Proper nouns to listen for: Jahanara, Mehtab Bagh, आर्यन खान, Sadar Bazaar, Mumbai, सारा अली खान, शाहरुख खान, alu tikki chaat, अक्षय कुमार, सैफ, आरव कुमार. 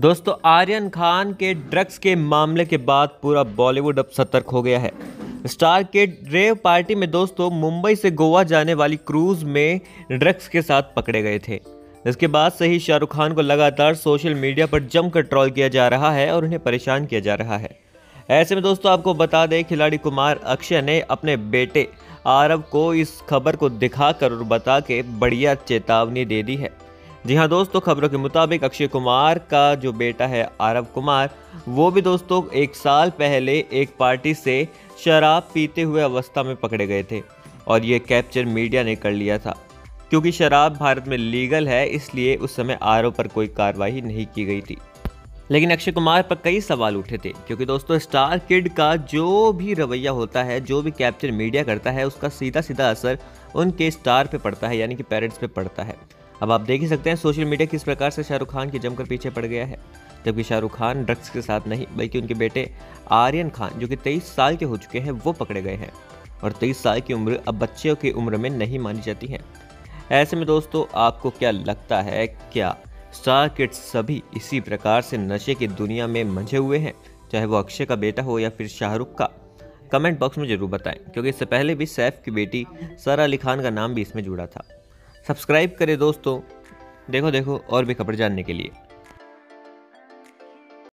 दोस्तों, आर्यन खान के ड्रग्स के मामले के बाद पूरा बॉलीवुड अब सतर्क हो गया है। स्टार के रेव पार्टी में दोस्तों मुंबई से गोवा जाने वाली क्रूज में ड्रग्स के साथ पकड़े गए थे। इसके बाद से ही शाहरुख खान को लगातार सोशल मीडिया पर जमकर ट्रोल किया जा रहा है और उन्हें परेशान किया जा रहा है। ऐसे में दोस्तों आपको बता दें, खिलाड़ी कुमार अक्षय ने अपने बेटे आरव को इस खबर को दिखाकर और बता के बढ़िया चेतावनी दे दी है। जी हाँ दोस्तों, खबरों के मुताबिक अक्षय कुमार का जो बेटा है आरव कुमार, वो भी दोस्तों 1 साल पहले एक पार्टी से शराब पीते हुए अवस्था में पकड़े गए थे और ये कैप्चर मीडिया ने कर लिया था। क्योंकि शराब भारत में लीगल है, इसलिए उस समय आरव पर कोई कार्रवाई नहीं की गई थी। लेकिन अक्षय कुमार पर कई सवाल उठे थे, क्योंकि दोस्तों स्टार किड का जो भी रवैया होता है, जो भी कैप्चर मीडिया करता है, उसका सीधा सीधा असर उनके स्टार पे पड़ता है, यानी कि पेरेंट्स पे पड़ता है। अब आप देख ही सकते हैं सोशल मीडिया किस प्रकार से शाहरुख खान के जमकर पीछे पड़ गया है, जबकि शाहरुख खान ड्रग्स के साथ नहीं बल्कि उनके बेटे आर्यन खान, जो कि 23 साल के हो चुके हैं, वो पकड़े गए हैं। और 23 साल की उम्र अब बच्चों की उम्र में नहीं मानी जाती है। ऐसे में दोस्तों आपको क्या लगता है, क्या स्टार किड्स सभी इसी प्रकार से नशे की दुनिया में मंझे हुए हैं, चाहे वो अक्षय का बेटा हो या फिर शाहरुख का? कमेंट बॉक्स में ज़रूर बताएं, क्योंकि इससे पहले भी सैफ की बेटी सारा अली खान का नाम भी इसमें जुड़ा था। सब्सक्राइब करें दोस्तों, देखो और भी खबर जानने के लिए।